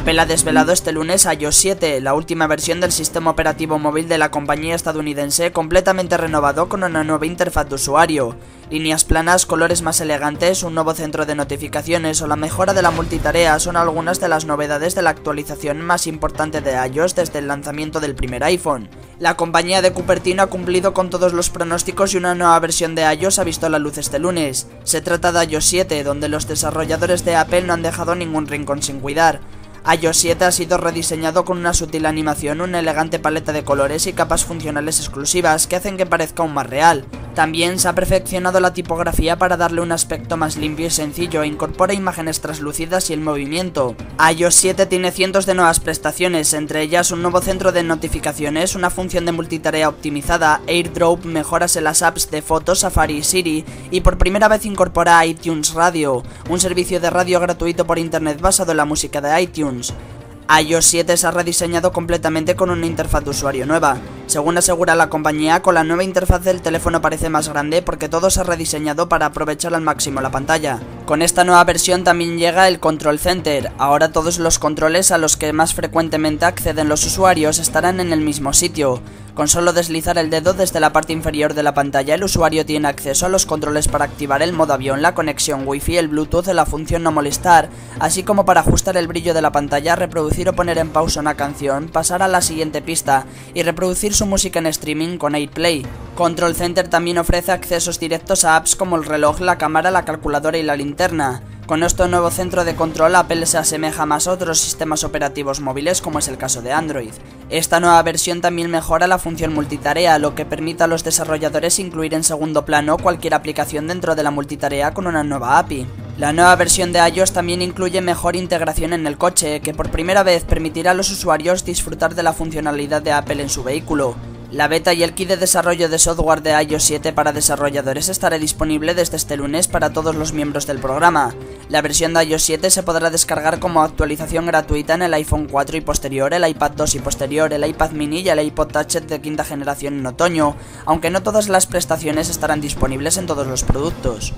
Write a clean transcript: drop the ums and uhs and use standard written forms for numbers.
Apple ha desvelado este lunes iOS 7, la última versión del sistema operativo móvil de la compañía estadounidense, completamente renovado con una nueva interfaz de usuario, líneas planas, colores más elegantes, un nuevo centro de notificaciones o la mejora de la multitarea son algunas de las novedades de la actualización más importante de iOS desde el lanzamiento del primer iPhone. La compañía de Cupertino ha cumplido con todos los pronósticos y una nueva versión de iOS ha visto la luz este lunes. Se trata de iOS 7, donde los desarrolladores de Apple no han dejado ningún rincón sin cuidar. iOS 7 ha sido rediseñado con una sutil animación, una elegante paleta de colores y capas funcionales exclusivas que hacen que parezca aún más real. También se ha perfeccionado la tipografía para darle un aspecto más limpio y sencillo e incorpora imágenes translúcidas y el movimiento. iOS 7 tiene cientos de nuevas prestaciones, entre ellas un nuevo centro de notificaciones, una función de multitarea optimizada, AirDrop, mejoras en las apps de fotos, Safari y Siri, y por primera vez incorpora iTunes Radio, un servicio de radio gratuito por internet basado en la música de iTunes. iOS 7 se ha rediseñado completamente con una interfaz de usuario nueva. Según asegura la compañía, con la nueva interfaz el teléfono parece más grande porque todo se ha rediseñado para aprovechar al máximo la pantalla. Con esta nueva versión también llega el Control Center. Ahora todos los controles a los que más frecuentemente acceden los usuarios estarán en el mismo sitio. Con solo deslizar el dedo desde la parte inferior de la pantalla, el usuario tiene acceso a los controles para activar el modo avión, la conexión Wi-Fi, el Bluetooth, la función no molestar, así como para ajustar el brillo de la pantalla, reproducir o poner en pausa una canción, pasar a la siguiente pista y reproducir su música en streaming con AirPlay. Control Center también ofrece accesos directos a apps como el reloj, la cámara, la calculadora y la linterna. Con este nuevo centro de control, Apple se asemeja más a otros sistemas operativos móviles como es el caso de Android. Esta nueva versión también mejora la función multitarea, lo que permite a los desarrolladores incluir en segundo plano cualquier aplicación dentro de la multitarea con una nueva API. La nueva versión de iOS también incluye mejor integración en el coche, que por primera vez permitirá a los usuarios disfrutar de la funcionalidad de Apple en su vehículo. La beta y el kit de desarrollo de software de iOS 7 para desarrolladores estará disponible desde este lunes para todos los miembros del programa. La versión de iOS 7 se podrá descargar como actualización gratuita en el iPhone 4 y posterior, el iPad 2 y posterior, el iPad mini y el iPod Touch de quinta generación en otoño, aunque no todas las prestaciones estarán disponibles en todos los productos.